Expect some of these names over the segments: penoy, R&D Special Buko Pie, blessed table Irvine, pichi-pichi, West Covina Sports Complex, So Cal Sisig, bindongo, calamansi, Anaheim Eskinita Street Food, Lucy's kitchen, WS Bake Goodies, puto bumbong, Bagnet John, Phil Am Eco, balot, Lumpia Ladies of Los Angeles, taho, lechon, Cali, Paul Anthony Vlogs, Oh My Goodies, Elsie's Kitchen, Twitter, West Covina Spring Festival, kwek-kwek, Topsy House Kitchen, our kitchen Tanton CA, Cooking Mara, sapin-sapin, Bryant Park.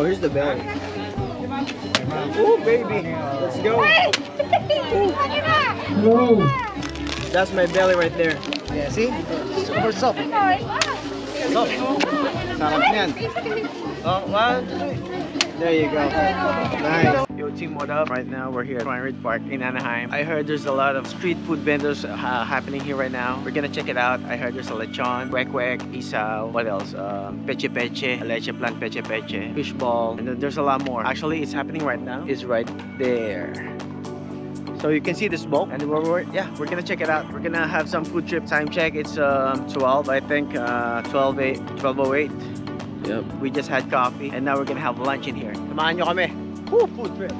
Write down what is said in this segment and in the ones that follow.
Oh, here's the belly. Oh, baby. Let's go. Ooh. That's my belly right there. Yeah, see? Super soft. Soft. Sarap niyan. Oh, one. There you go. Nice. Yo team, what up? Right now we're here at Bryant Park in Anaheim. I heard there's a lot of street food vendors happening here right now. We're gonna check it out. I heard there's a lechon, kwek-kwek, isaw, what else? Peche-peche, leche plant peche-peche, fishball, and then there's a lot more. Actually, it's happening right now. It's right there. So you can see the smoke, and we're gonna check it out. We're gonna have some food trip. Time check, it's 12, I think, 12:08. Yep. We just had coffee, and now we're gonna have lunch in here. Samahan nyo kami. Woo, food trip.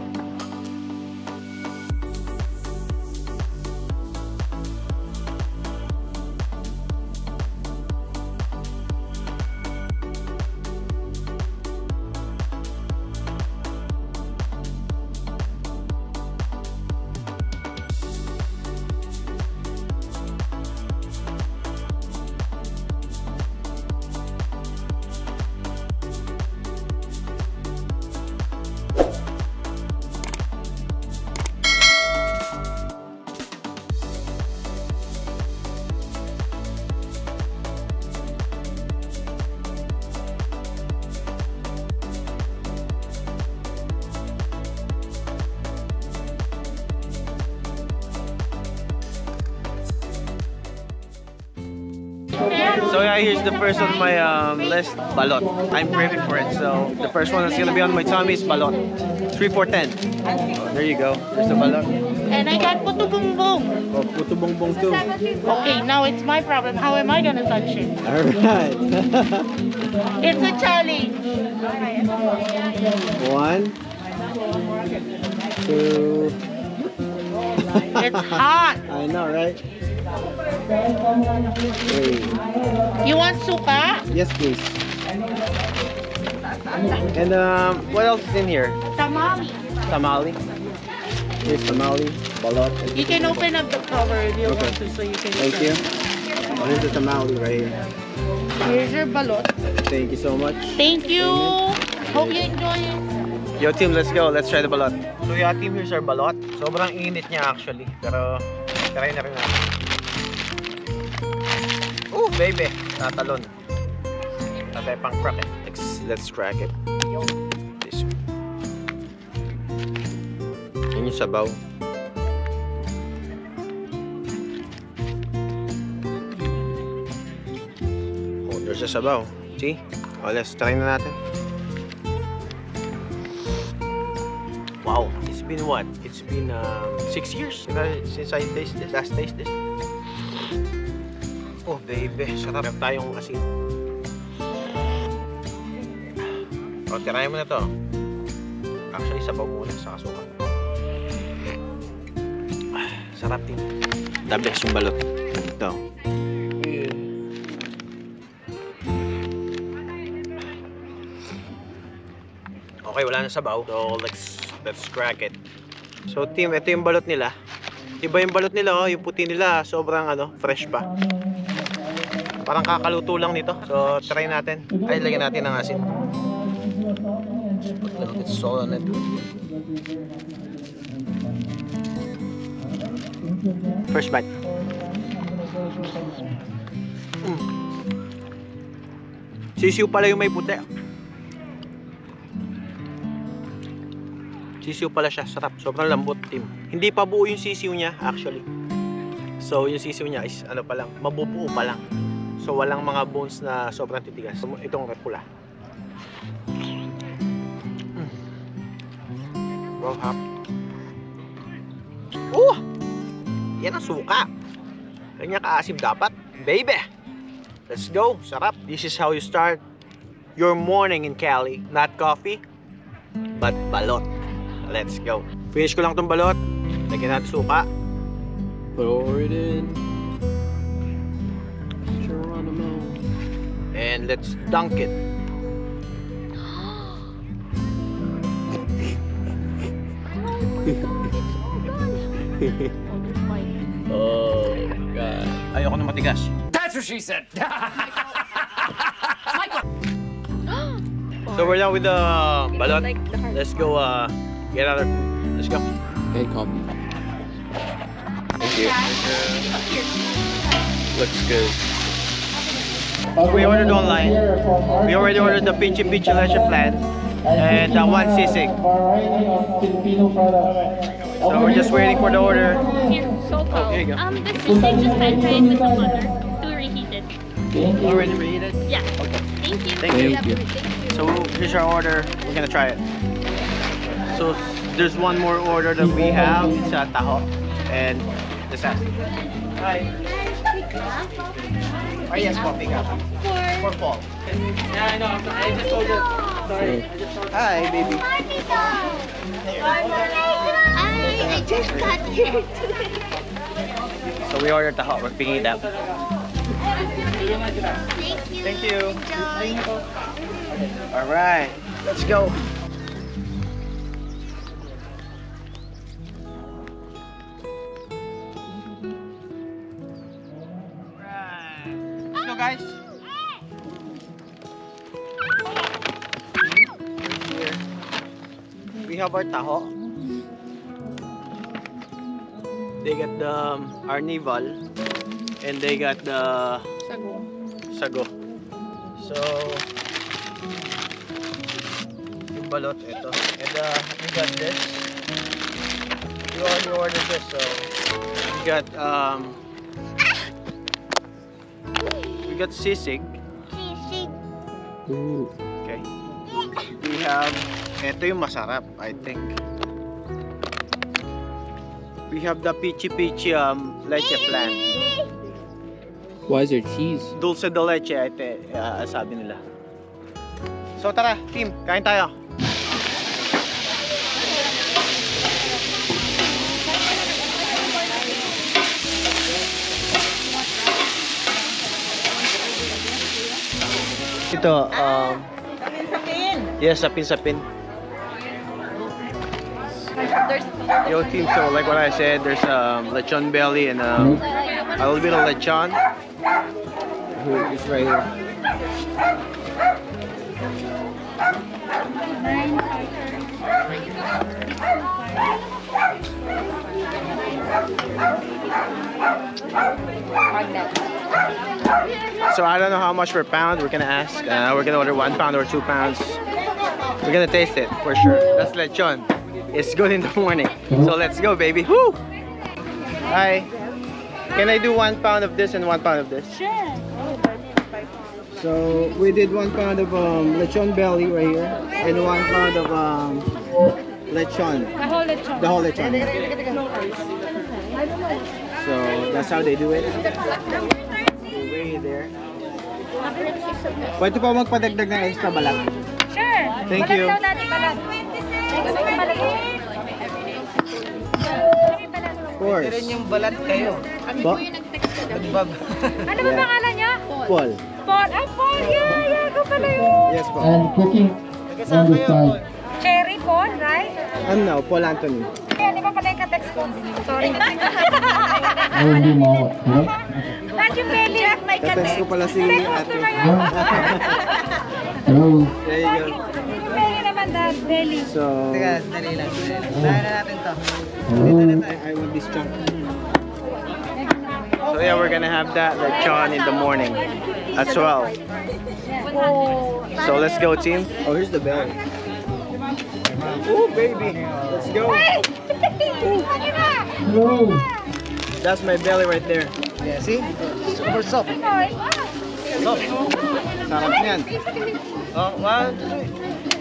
So yeah, here's the first on my list, balot. I'm craving for it, so the first one that's gonna be on my tummy is balot. 3, 4, 10. Oh, there you go. There's the balot. And I got puto bumbong. Oh, puto bumbong too. Okay, now it's my problem. How am I gonna touch it? All right. It's a challenge. 1, 2. It's hot. I know, right? Hey. You want suka? Yes, please. And what else is in here? Tamale. Tamale. Here's tamale, balot. You can open up the cover if you want to, so you can. Thank you. Here's the tamale right here. Here's your balot. Thank you so much. Thank you. Hope you enjoy it. Yo team, let's go. Let's try the balot. So yeah team, here's our balot. Sobrang init niya actually, pero try na rin natin. Oh baby, tatalon. Tatay pang crack it. Let's crack it. This one. Yun yung sabaw. Oh, there's a sabaw. See? Oh, let's try na natin. Wow, it's been what? It's been 6 years since I tasted this. Last tasted this. Oh baby, sarap tayong asin. O, tirahin mo na to. Actually, sabaw muna sa kasukan. Sarap din. The best yung balot. Ito. Okay, wala na sabaw. So, let's crack it. So team, ito yung balot nila. Iba yung balot nila, oh. Yung puti nila, sobrang ano, fresh pa. Parang kakaluto lang nito. So, try natin. Ay, lagyan natin ng asin. Put a little bit salt on it. First bite. Sisiw pala yung may puti. Sisiw pala siya. Sarap. Sobrang lambot, team. Hindi pa buo yung sisiw niya, actually. So, yung sisiw niya is ano pa lang, mabubuo pa lang. So, walang mga bones na sobrang titigas. Itong repula. Wow, hap. Oh! Yan ang suka. Ganyan kaasib dapat. Baby! Let's go. Sarap. This is how you start your morning in Cali. Not coffee, but balot. Let's go. Finish ko lang itong balot. Lagyan natin suka. Pour it in. And let's dunk it. Oh God. Ayoko na matigas. That's what she said. So So we're done with the balot. Let's go get another food. Let's go. Okay, coffee. Thank you. Looks good. We ordered online. We already ordered the pichi leisure plan and one sisig. So we're just waiting for the order. Here, so cold. Here you go. The sisig just pan fried with the butter to reheat it. Already reheated? Yeah. Okay. Thank you. Thank you. So here's our order. We're gonna try it. So there's one more order that we have. It's a taho and the sassy. Hi. Oh yes, coffee cup. For Paul. Yeah, I know. I just told you. Sorry. Hi, baby. I just got here today. So we ordered taho. We're picking it up. Thank you. Thank you. Enjoy. All right, let's go. Guys, here we have our taho. They got the arnival and they got the sago. So yung balot ito. And we got this. You already ordered this, so we got sisig. Sisig. Ooh. Okay. We have, ito yung masarap, I think. We have the pichi leche flan. Why is there cheese? Dulce de leche, sabi nila. So tara, team, kain tayo. Ito, sapin-sapin. Yes, sapin-sapin. Yo team, so like what I said, there's lechon belly and a little bit of lechon. It's right here. So I don't know how much per pound. We're gonna ask. We're gonna order 1 pound or 2 pounds. We're gonna taste it for sure. That's lechon. It's good in the morning. So let's go, baby. Woo! Hi. Can I do 1 pound of this and 1 pound of this? Sure. So we did 1 pound of lechon belly right here and 1 pound of lechon. The whole lechon. The whole lechon. So that's how they do it. Way there. Pwede po magpadagdag ng extra balat. Sure. Thank you. Of course. Ito rin yung balat kayo. Kami po yung nag-text ko. Ano ba pangalan niya? Paul. Paul. Ah, Paul. Yeah, yeah. Go pala yun. Yes, Paul. And cooking on the side. Cherry Paul, right? No, Paul Anthony. Hindi pa pala yung ka-text ko. Sorry. Hindi mo. Thank you, Kelly. Ka-text ko pala si ate. There you go. Kelly naman dad, Kelly. So, teka, dali lang. Dali na natin to. Dito na tayo. I want this chunk. So yeah, we're gonna have that lechon in the morning as well. So let's go, team. Oh, here's the belly. Oh, baby. Let's go. Whoa. That's my belly right there. Yeah, see? Super soft. Soft. Sarap niyan. Oh, one.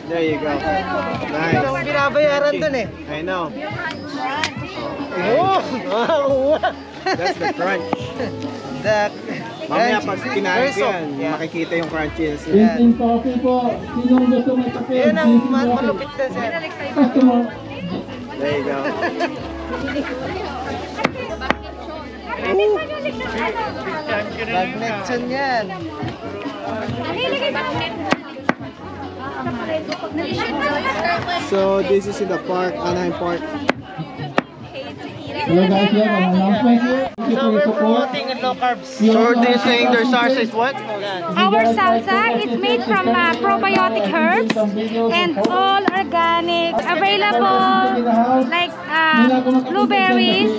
There you go. Nice. Binabayaran dun eh. I know. Oh, wow. That's the crunch. That. Mamaya pag kinain ko yan, makikita yung crunches. Instant coffee po. Sinong gusto may kape? Yan ang malupit na siya. There you go. Bagnet John yan. So this is in the park, Anaheim Park. Hello guys, we have an announcement here. So we're promoting low carbs. So they're saying their salsa is what? Our salsa is made from probiotic herbs and all organic, available like blueberries,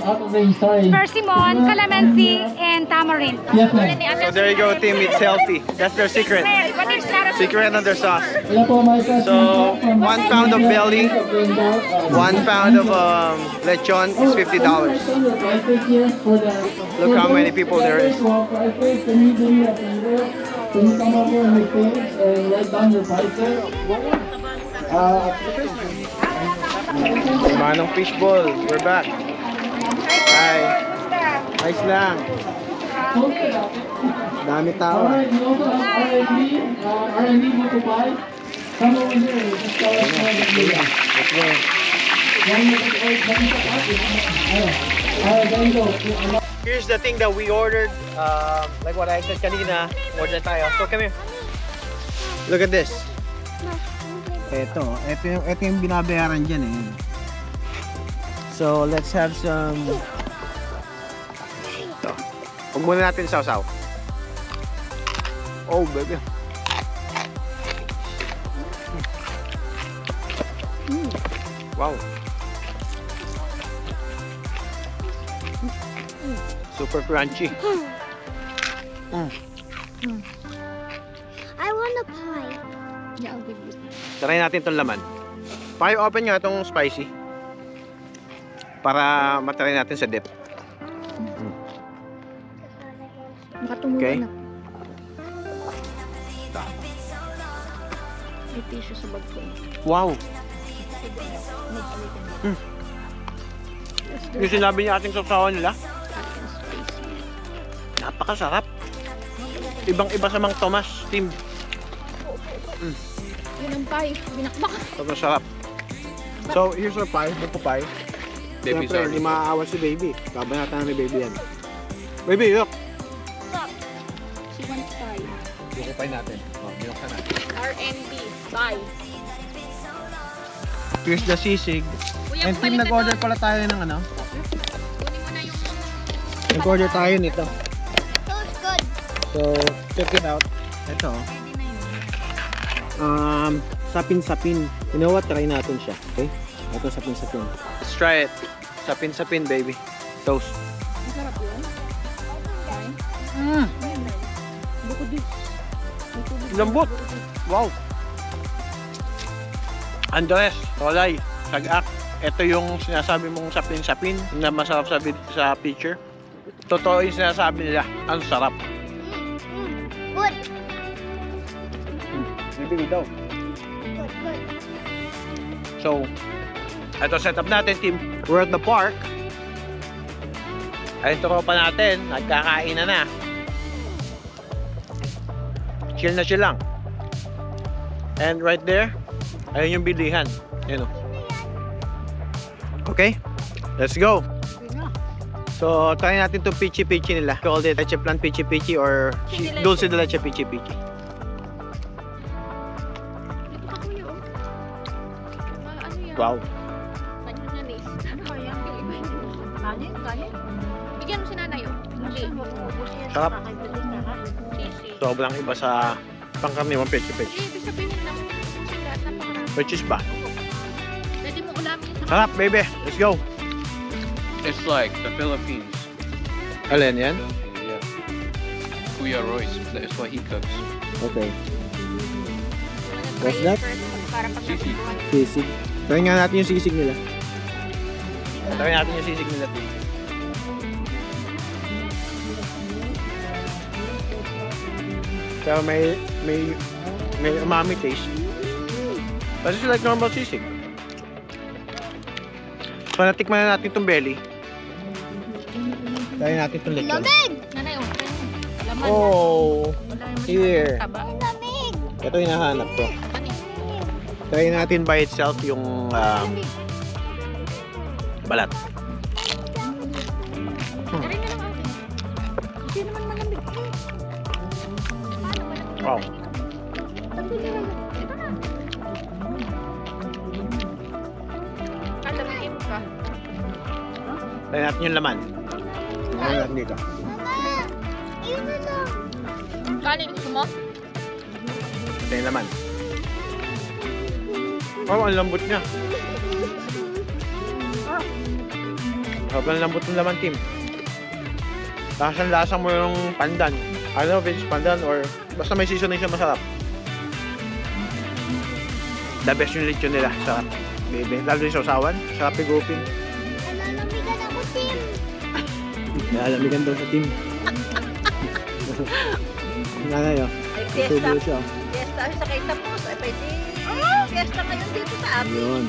persimmon, calamansi, and tamarind. So there you go, team. It's healthy. That's their secret. Secret on their sauce. So 1 pound of belly, 1 pound of lechon is $50. Look how many people there is. Manong Fishball, we're back. Hi. Nice lang. Dami tao. R&D Buko Pie. Come over here. Let's go. Here's the thing that we ordered, like what I said kanina, order tayo. So come here. Look at this. Ito yung binabayaran dyan eh. So let's have some. Huwag muna natin sausaw. Oh baby. Wow. Super crunchy. I want a pie. Yeah, I'll give you. Try natin itong laman. Paki-open nga itong spicy. Para matry natin sa dip. Okay. Wow. Yung sinabi niya ating sausawan nila. Napakasarap. Ibang-iba sa Mang Tomas team. Yun ang pie, binakbak. Sobrang sarap. So, here's our pie, buko pie. Siyempre, hindi maaawa si baby. Kabanatan ni baby yan. Baby, look! She wants pie. Buko pie natin. Oh, binuksan natin. R&D, pie. Here's the sisig. And team, nag-order pala tayo ng ano? Nag-order tayo nito. Sounds good. So, check it out. Ito. Sapin-sapin. You know what? Try natin siya. Okay? Ito, sapin-sapin. Let's try it. Sapin-sapin, baby. Toast. Masarap yun. Lambot. Wow. Andres, Rolay, Sagak. Ito yung sinasabi mong sapin-sapin na masarap sabi sa picture. Totoo yung sinasabi nila. Ang sarap. Good. Maybe daw. Good. So, ito setup natin, team. We're at the park. Ay, tropa natin. Nagkakain na. Chill na chill lang. And right there, ayun yung bilihan. Ayun o. Okay, let's go. So, try natin itong pichi-pichi nila. Call it leche plan pichi-pichi or dulce de leche pichi-pichi. Wow. Bigyan mo si nanay yun. Sarap. Sobrang iba sa pangkarniwang pichi-pichi. Pichis ba? Sarap, baby. Let's go. It's like the Philippines. Alin yan? Yeah. Kuya Royce. That's what he cooks. Okay. What's that? Sisig. Sisig. Try nga natin yung sisig nila. Try natin yung sisig nila. So may umami taste. But it's like normal sisig. So natikman na natin itong belly. Try natin itong lechon. Oh! Here! Ito yung hinahanap ko. Try natin by itself yung balat. Wow! Try natin yung laman. Hindi ka. Kali, gusto mo? Ito yung laman. Oh, ang lambot niya. Sobrang lambot ng laman, Tim. Lasang-lasa mo yung pandan. I don't know if it's pandan or basta may seasoning siya, masarap. The best yung lechon nila. Sarap. Baby. Lalo yung sausawan. Sarap igupin. Nalamigan ako, Tim. Nalamigan daw sa Tim. Nanay, oh. Ay, fiesta. Fiesta sa kay Tapos. Ay, pwede. Oh, fiesta ngayon dito sa amin. Yun.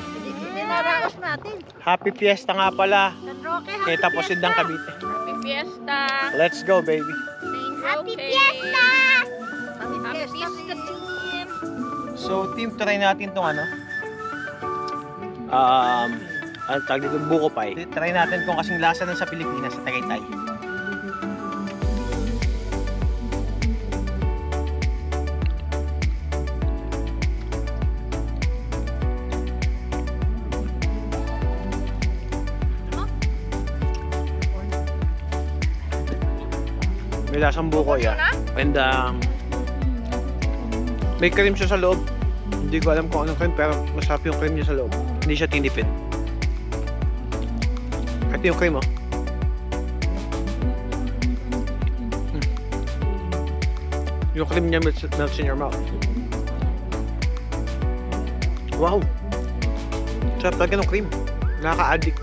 Dinaraos natin. Happy fiesta nga pala. San Roque, happy fiesta. Taposin ng Cavite. Happy fiesta. Let's go, baby. Happy fiesta. Happy fiesta, Tim. So, Tim, try natin itong ano. Ang tag dito, buko pie. Try natin kung kasing lasa ng sa Pilipinas sa Tagaytay. May lasang buko yan. And may cream siya sa loob. Hindi ko alam kung anong cream pero masarap yung cream niya sa loob. Hindi siya tinipid. Ito yung cream, oh. Yung cream niya melts in your mouth. Wow! Sarap talaga ng cream. Nakaka-addict.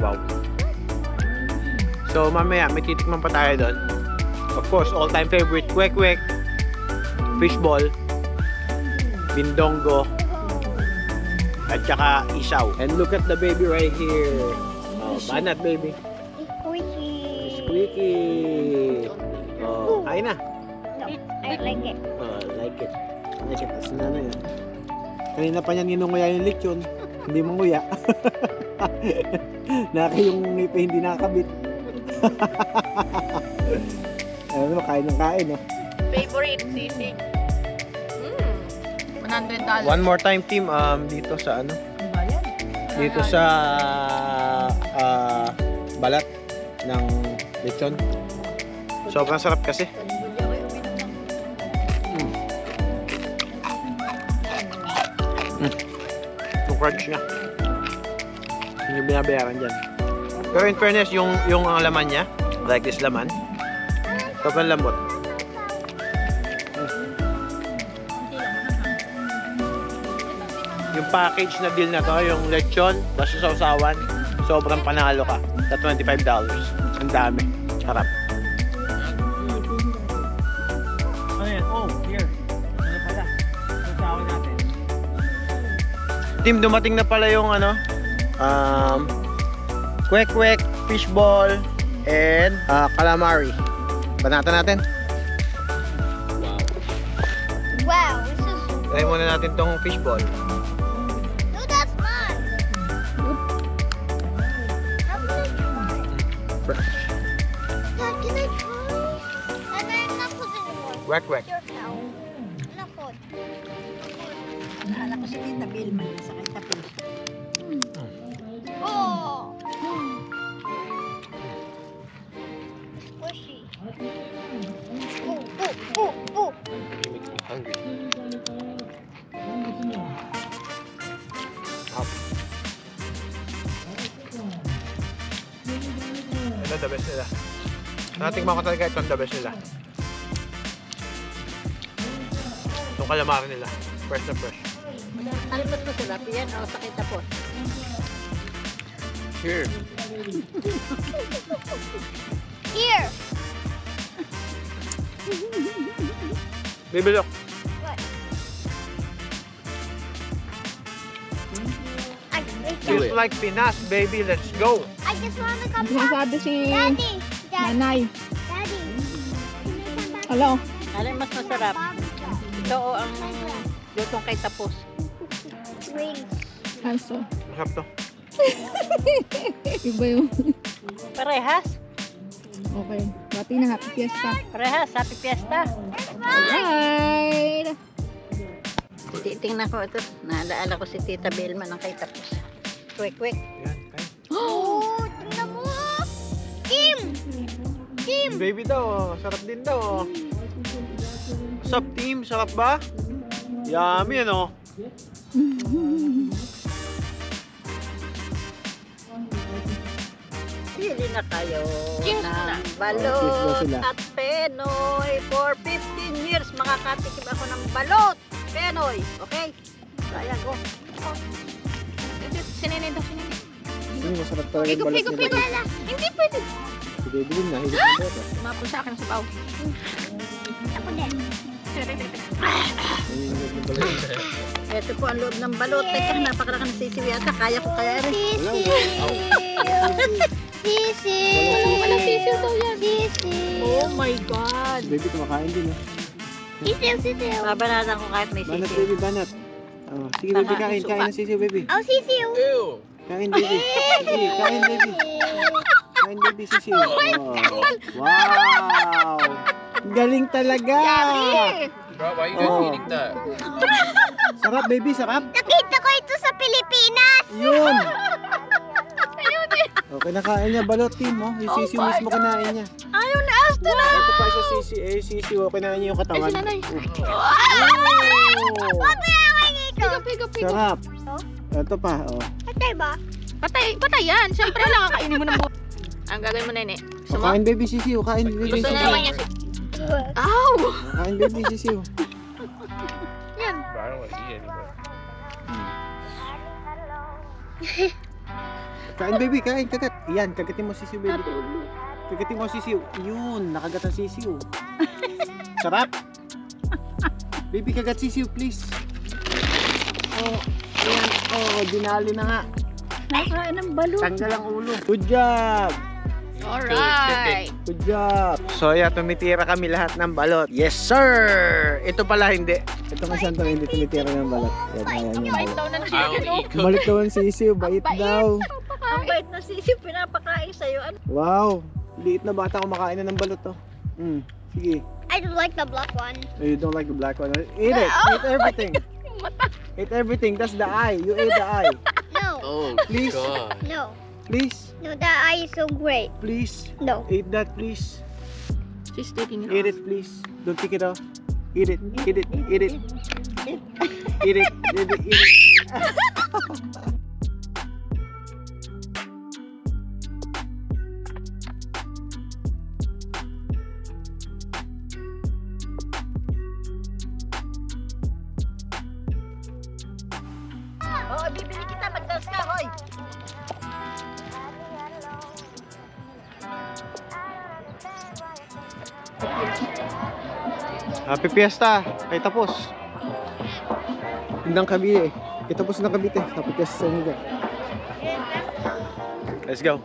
Wow. So mamaya may titikman pa tayo doon. Of course, all-time favorite, kwek-kwek, fishball, bindongo, at saka isaw. And look at the baby right here. Oh, banat baby. Squeaky. Squeaky. Oh, kain na. No, I like it. Oh, like it. Like it. Kasi na yan. Kanina pa niya ninunguya yung lechon. Hindi manguya. Naki yung ngipin hindi nakakabit. Alam mo, kain ng kain, eh. Favorite sisig. $100. One more time, team. Dito sa ano? Bayan. Dito sa balat ng lechon. Sobrang sarap kasi. Yung crunch niya. Yung binabayaran dyan. Pero in fairness, yung laman niya, like this laman, sobrang lambot. Yung package na deal na to, yung lechon, basta sausawan, sobrang panalo ka. Sa $25. Ang dami. Harap. Ano yan? Oh, here. Ano pala? Sausawan natin. Team, dumating na pala yung ano, kwek-kwek, fishball, and calamari. Banatan natin. Wow. Try muna natin tong fishball. No, that's mine. Fresh. Dad, can I try? And I'm not food anymore. Kwek-kwek. It's your cow. Not food. Naalala ko si Tita Bilman. Masakit na fish. Oh! Squishy. Oh, oh, oh, oh. You make me hungry. Up. Ito, the best nila. Natikman ko talaga ito, the best nila. Itong calamari nila. Fresh na fresh. Alipas mo sila, piyan o sakit na po. Here. Here. Baby, look. What? Just like Pinas, baby. Let's go. I just want to come back. Si Daddy. Nanay. Daddy. Hello. Alin mas masarap? Ito o ang lutong kay Tapos. Rings. Hanso. Masarap to. Iba yung parehas. Okay, bati na happy fiesta. Parehas, happy fiesta. Alright. Titingnan ko ito. Naalala ko si Tita Belma ng kay Tapos. Quick, quick. Ayan, kayo. Oh, tingnan team! Baby daw, sarap din daw. What's up team? Sarap ba? Yummy ano? Pili na kayo ng balot at penoy. For 15 years makakatikim ako ng balot, penoy. Okay? Kaya ko. Sinenay daw, sinenay. Masarap talaga yung balot. Hindi pwede. Sige, bilhin na. Tumapo sa akin sa baw. Ako din. Ito po ang loob ng balot. Teka, napakalakan sisiwi ata. Kaya ko kaya rin. Sisiw! Walang palang sisiw daw yan. Sisiw! Oh my God! Baby, kumakain din eh. Sisiw, sisiw! Babanatan ko kahit may sisiw. Banat, baby, banat. Sige, baby, kain. Kain na sisiw, baby. Oh, sisiw! Kain, baby. Kain, baby. Kain, baby, sisiw. Oh my God! Wow! Galing talaga! Bro, why are you guys eating that? Sarap, baby, sarap. Nakita ko ito sa Pilipinas! Yun! Okay, nakain niya. Balot team, oh. Yung sisiw mismo kinain niya. Ayaw na, Aston! Ito pa isa sisiw. Eh, sisiw. Kinain niya yung katawan. Ay, sinanay. Huwag na away dito. Pigo. Sarap. Ito pa, oh. Patay ba? Patay yan. Siyempre, lang kakainin mo ng buhay. Ang gagawin mo, nene. Kain, baby, sisiw. Kain, baby, sisiw. Gusto na naman yan. Ow! Kain, baby, sisiw. Yan. I don't want to eat anymore. Kain baby, kain, kagat. Yan, kagatin mo sisiw baby. Kagatin mo sisiw. Yun, nakagat ang sisiw. Sarap. Baby, kagat sisiw, please. Oh, ayan. Oh, dinali na nga. Nakain ng balot. Tanggal ang ulo. Good job. Alright. Good job. So, yeah, tumitira kami lahat ng balot. Yes, sir. Ito pala, hindi. Ito masyadong hindi tumitira ng balot. Bait daw ng sisiw. Balik daw ang sisiw, bait daw. Ang bait na sisiw, pinapakain sa'yo. Wow, liit na bata kumakain na ng balot to. Sige. I don't like the black one. You don't like the black one. Eat it. Eat everything. Eat everything. That's the eye. You ate the eye. No. Oh, please. No. Please. No, the eye is so great. Please. No. Eat that, please. She's taking it off. Eat it, please. Don't take it off. Eat it. Eat it. Eat it. Eat it. Eat it. Eat it. Happy Fiesta! Kay tapos! Hindang Cavite eh. Kay tapos ng Cavite. Happy Fiesta sa inyo. Let's go!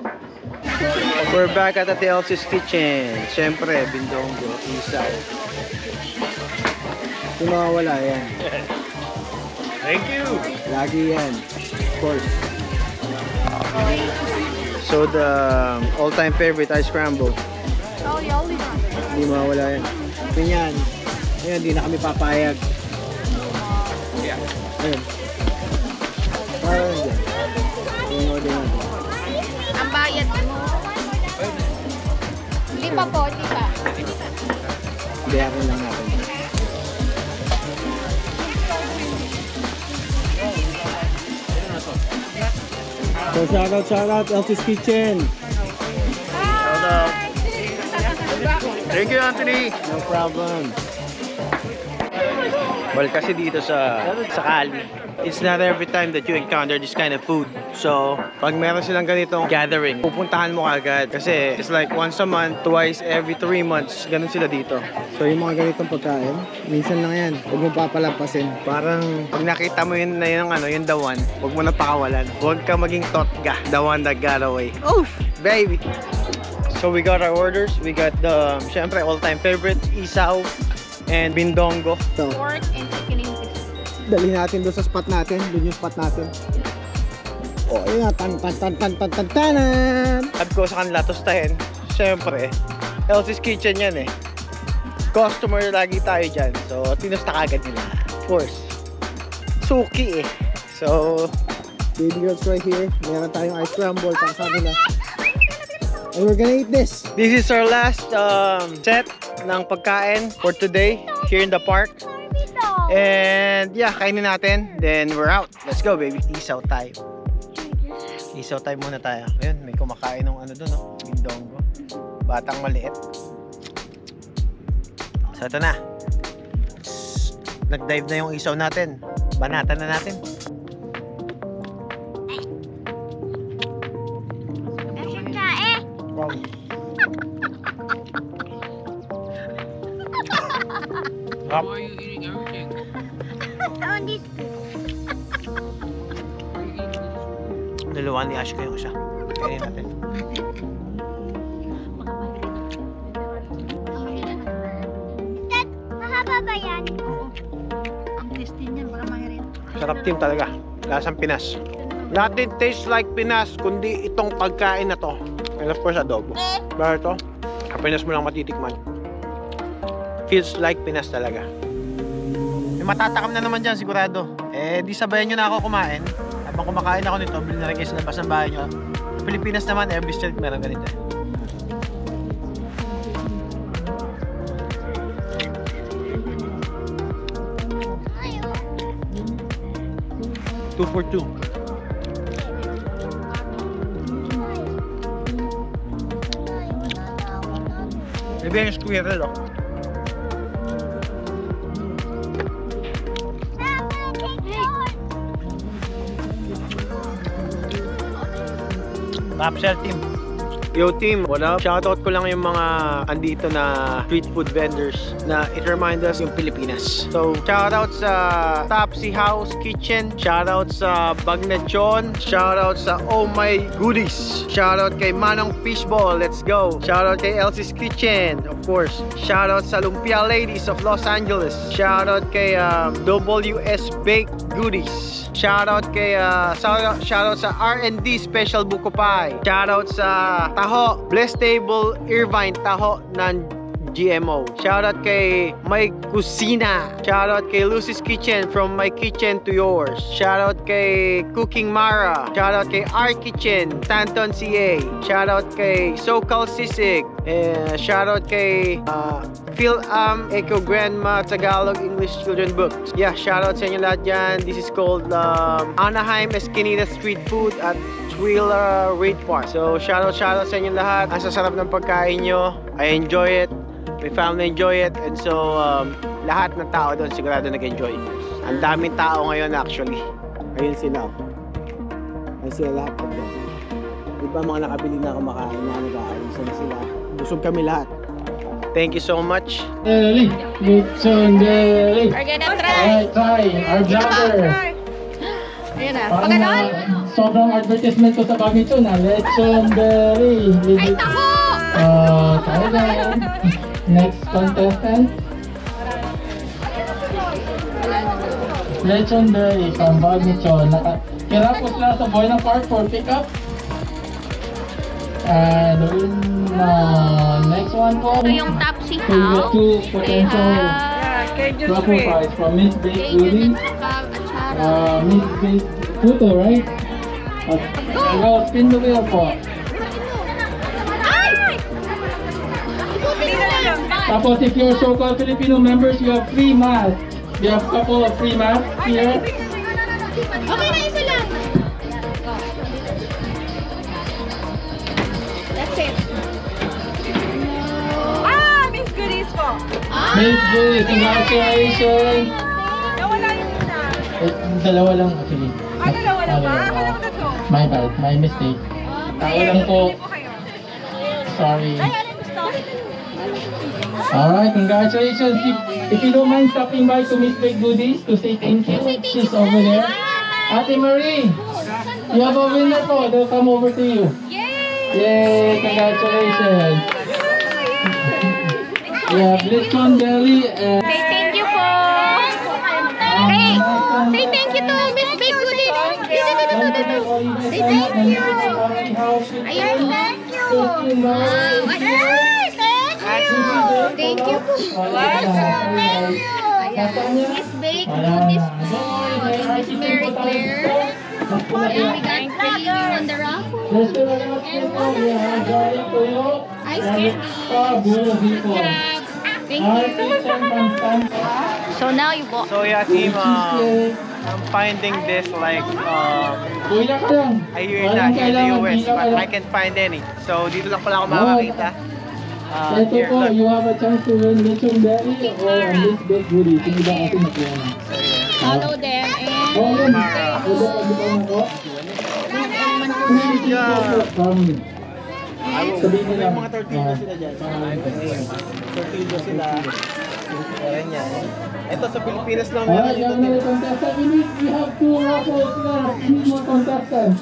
We're back at the Elsie's Kitchen. Siyempre, bindonggo, isaw. Kung makawala, yan. Thank you! Lagi yan. Of course. So the all-time favorite, ice scramble. Hindi makawala yan. Ganyan. Ngayon, di na kami papayag. Yeah. Ayun. Parang dyan. Ayun, dyan. Ang bayad mo. Hindi pa po, hindi pa. Bayaran lang natin. So, shout out, Elsie's Kitchen. Shout out. Thank you, Anthony. No problem. Well, kasi dito sa Cali, it's not every time that you encounter this kind of food. So, pag meron silang ganitong gathering, pupuntahan mo agad. Kasi it's like once a month, twice every 3 months, ganun sila dito. So, yung mga ganitong pagkain, minsan lang yan. Huwag mo papalampasin. Parang, pag nakita mo yun na yung dawan, huwag mo na pakawalan. Huwag ka maging totga. The one that got away. Oof! Baby! So we got our orders. We got the syempre all-time favorite, isaw and bindongo. So, pork and chicken in. Dali natin doon sa spot natin. Doon yung spot natin. O, ayun na. Tan-tan-tan-tan-tan-tan-tan-tan! Sabi ko sa kanila, tostahin. Syempre, Elsie's Kitchen yan eh. Customer lagi tayo dyan. So, tinusta agad nila. Of course. Suki eh. So, baby girls right here. Meron tayong ice scramble para sa kanila. and we're gonna eat this. This is our last set ng pagkain for today here in the park. And yeah, kainin natin. Then we're out. Let's go, baby. Isaw tayo. Isaw tayo muna tayo. Ayun, may kumakain ng ano doon, no? Bindongo. Batang maliit. So ito na. Nag-dive na yung isaw natin. Banatan na natin. Wow. Why are you eating everything? Dalawa ni Ash ko yung isa. Kainin natin. Dad, mahaba ba yan? Ang tasty niya, baka mahirin. Sarap din talaga. Lasang Pinas. Nothing tastes like Pinas, kundi itong pagkain na to. And of course, adobo. Pero ito, Pinas mo lang matitikman. Feels like Pinas talaga. May matatakam na naman dyan, sigurado. Eh, di sabayan nyo na ako kumain. Habang kumakain ako nito, bilhin na rin kayo sa labas ng bahay nyo. Sa Pilipinas naman, every street meron ganito. Ayaw. 2 for 2. Bien squirrel. Upsell team. Yo team, what up? Shoutout ko lang yung mga andito na street food vendors na it reminds us yung Pilipinas. So, shoutout sa Topsy House Kitchen, shoutout sa Bagnet John, shoutout sa Oh My Goodies, shoutout kay Manong Fishball, let's go. Shoutout kay Elsie's Kitchen, of course. Shoutout sa Lumpia Ladies of Los Angeles. Shoutout kay WS Bake Goodies. Shoutout kay shoutout sa R&D Special Buko Pie. Shoutout sa Taho, blessed table Irvine, Taho ng GMO. Shoutout kay my Kusina. Shoutout kay Lucy's Kitchen, from my kitchen to yours. Shoutout kay Cooking Mara. Shoutout kay our kitchen Tanton CA. Shoutout kay So Cal Sisig. Shoutout kay Phil Am Eco Grandma Tagalog English Children Book. Yeah, shoutout sa inyo lahat dyan. This is called Anaheim Eskinita Street Food at Raid Park. So shoutout sa inyo lahat. Ang sasarap ng pagkain nyo. I enjoy it. My family enjoy it, and so lahat ng tao doon sigurado nag-enjoy. Ang daming tao ngayon actually. Ayun sila. Ayun sila lahat doon. Diba mga nakabili na kumakain na nag-aayusan sila. Busog kami lahat. Thank you so much. We're gonna try. Our jumper. Ayun na. Paganoon. Sobrang advertisement ko sa kami ito na. Lechon berry. Ay, tako! Tayo na. Next contestant, Lechon Berry from Bagnet John. Kirapos na sa Buena Park for pickup. And next one po. Ito yung Topsy House. Two potential Buko Pies from Miss Bake Goodies. Miss Bake Puto, right? Go! Spin the wheel po. Tapos, if you're so-called Filipino members, you have free masks. We have a couple of free masks here. Okay na, isa lang. That's it. Ah, Miss Goodies po. Miss Goodies, congratulations. Dalawa lang yung isa. Dalawa lang, actually. Ah, dalawa lang ba? Akala ko na to. My bad, my mistake. Tao lang po. Sorry. Alright, congratulations. If you don't mind stopping by to Miss Bake Goodies to say thank you, she's over there. Ate Marie, you have a winner po. They'll come over to you. Yay! Yay! Congratulations. We have Lechon Berry and... Say thank you po. Hey, say thank you to Miss Bake Goodies. Say thank you. Ayan, thank you. Wow. Thank you. Thank you. Miss Bake Goodies po. Miss Mary Claire. And we got you on the raffle. Let's go to ice. So now you bought. So yeah, team, I'm finding this like ayun na in the US, but I can't find any. So dito lang pala ako makakita. Here, look. You have a chance to win lechon berry or this baked goodie. Follow them and Mara. Ito sa Pilipinas lang meron dito. We have two raffles na. Need more contestants.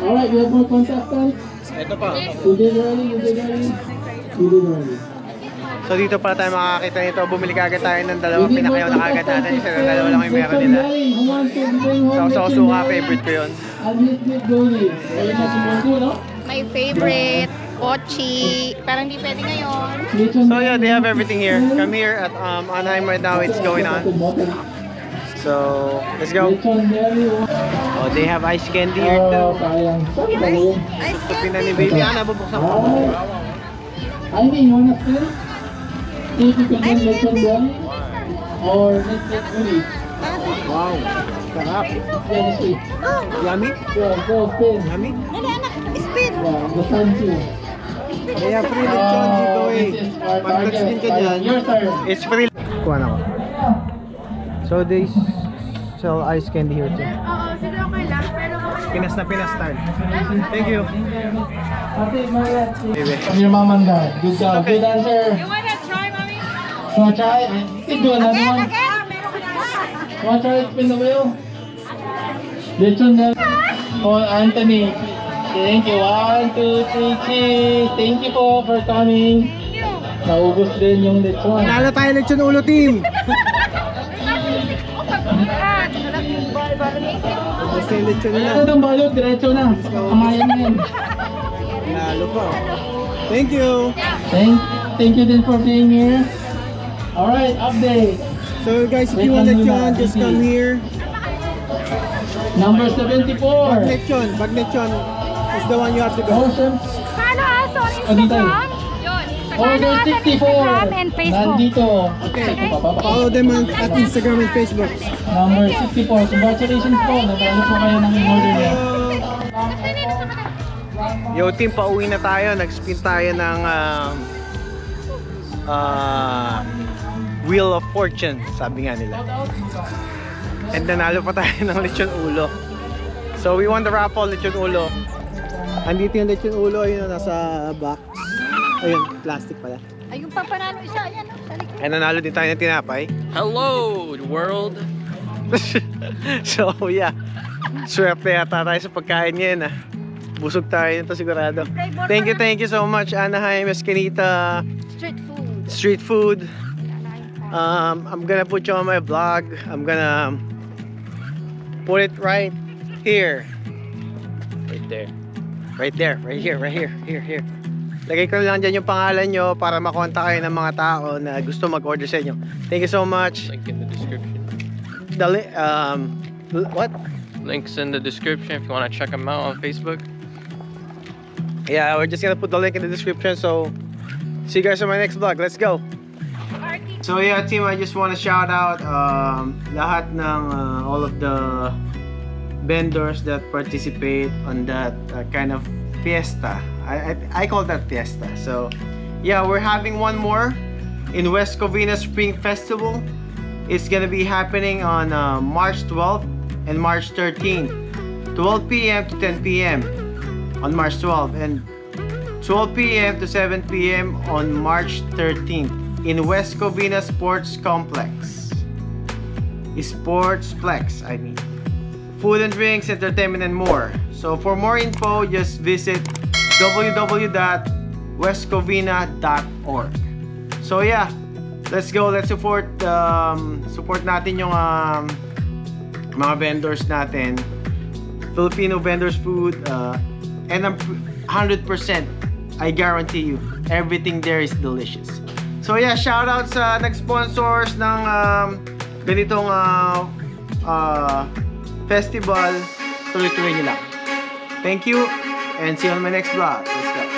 Alright, we have more contestants. Ito pa. Today early. So dito pala tayo makakita nito. Bumili kagad tayo ng dalawang pinakayaw na kagad natin. Isa na dalawa lang yung meron nila. So nga, favorite ko yun. My favorite. Ochi, parang di pwede ngayon. So yeah, they have everything here. Come here at Anaheim right now. It's going on. So let's go. Oh, they have ice candy here too. Ice candy. Baby, ano bubuksan ko? I mean, you wanna feel? If you can make lechon berry or make goodies. Wow, sarap. Yummy. Yummy. Spin. Yeah, kaya free lechon dito eh. Pag-touch din ka dyan, it's free. Kuha na ko. So they sell ice candy here too. Pinas na Pinas style. Thank you. I'm your mom and dad. Good job. Good answer. You wanna try, mommy? Wanna try? Do another one. Wanna try spin the wheel? Lechon berry. Oh, Anthony. Thank you. 1, 2, 3, cheese. Thank you po for coming. Thank you. Naubos din yung lechon. Nalo tayo lechon ulo team. Gusto yung lechon na. Ano itong balot? Diretso na. Kamayan na yan. Nalo po. Thank you. Thank you din for being here. Alright, update. So guys, if you want lechon, just come here. Number 74. Bagnet John. It's the one you have to go. Awesome. Follow us on Instagram. Order 64. And Facebook. Nandito. Okay. Follow them at Instagram and Facebook. Number 64. Congratulations po. Natalo po kayo ng order niya. Yo team, pauwi na tayo. Nag-spin tayo ng Wheel of Fortune. Sabi nga nila. And nanalo pa tayo ng lechon ulo. So we won the raffle, lechon ulo. Andito yung lechon ulo, ayun nasa box. Ayun, plastic pala. Ayun pa panalo isa, ayan. And nanalo din tayo ng tinapay. Hello, world! So yeah, swerte yata tayo sa pagkain ngayon ah. Busog tayo nito sigurado. Thank you so much Anaheim Eskinita Street Food. I'm gonna put you on my vlog. I'm gonna put it right here. Right there. Right there, right here. Lagay ko lang dyan yung pangalan nyo para makontak kayo ng mga tao na gusto mag-order sa inyo. Thank you so much. Link in the description. What? Link's in the description if you want to check them out on Facebook. Yeah, we're just gonna put the link in the description. So, see you guys on my next vlog. Let's go. So yeah, team, I just want to shout out lahat ng all of the vendors that participate on that kind of fiesta. I call that fiesta. So yeah, we're having one more in West Covina Spring Festival. It's gonna be happening on March 12th and March 13th, 12 p.m. to 10 p.m. on March 12th and 12 p.m. to 7 p.m. on March 13th in West Covina Sports Complex. Sportsplex, I mean. Food and drinks, entertainment, and more. So for more info, just visit www.westcovina.org. So yeah, let's go. Let's support natin yung mga vendors natin, Filipino vendors food, and I'm 100%, I guarantee you, everything there is delicious. So yeah, shout out sa nag-sponsors ng ganitong festival. tuloy-tuloy nyo lang. Thank you and see you on my next vlog. Let's go.